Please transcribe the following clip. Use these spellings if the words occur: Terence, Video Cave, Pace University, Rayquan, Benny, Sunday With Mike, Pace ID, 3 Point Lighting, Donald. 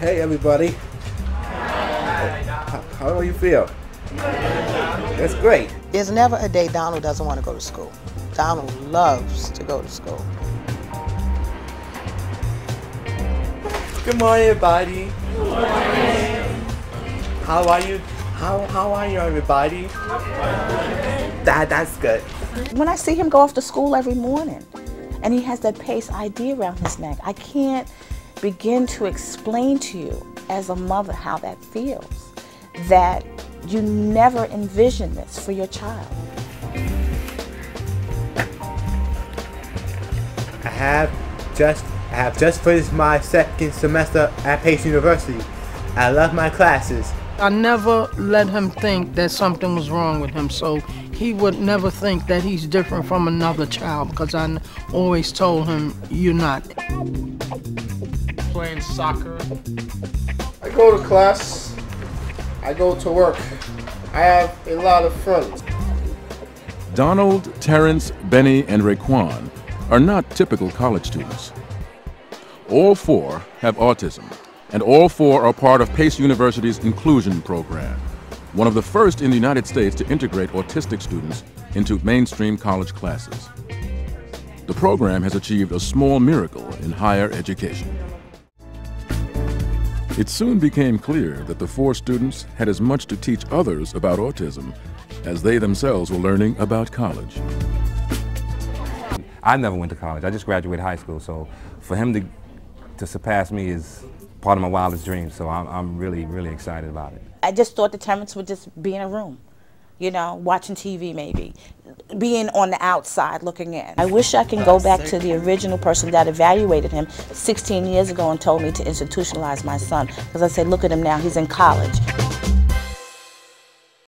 Hey everybody. How do you feel? That's great. There's never a day Donald doesn't want to go to school. Donald loves to go to school. Good morning, everybody. Good morning. How are you? How are you, everybody? That's good. When I see him go off to school every morning, and he has that Pace ID around his neck, I can't begin to explain to you as a mother how that feels. That you never envision this for your child. I have just finished my second semester at Pace University. I love my classes. I never let him think that something was wrong with him, so he would never think that he's different from another child, because I always told him, you're not. Playing soccer. I go to class, I go to work. I have a lot of friends. Donald, Terence, Benny, and Rayquan are not typical college students. All four have autism, and all four are part of Pace University's inclusion program, one of the first in the United States to integrate autistic students into mainstream college classes. The program has achieved a small miracle in higher education. It soon became clear that the four students had as much to teach others about autism as they themselves were learning about college. I never went to college. I just graduated high school, so for him to surpass me is part of my wildest dreams, so I'm really, really excited about it. I just thought the Terence would just be in a room, you know, watching TV maybe, being on the outside looking in. I wish I can go back to the original person that evaluated him 16 years ago and told me to institutionalize my son, because I say, look at him now, he's in college.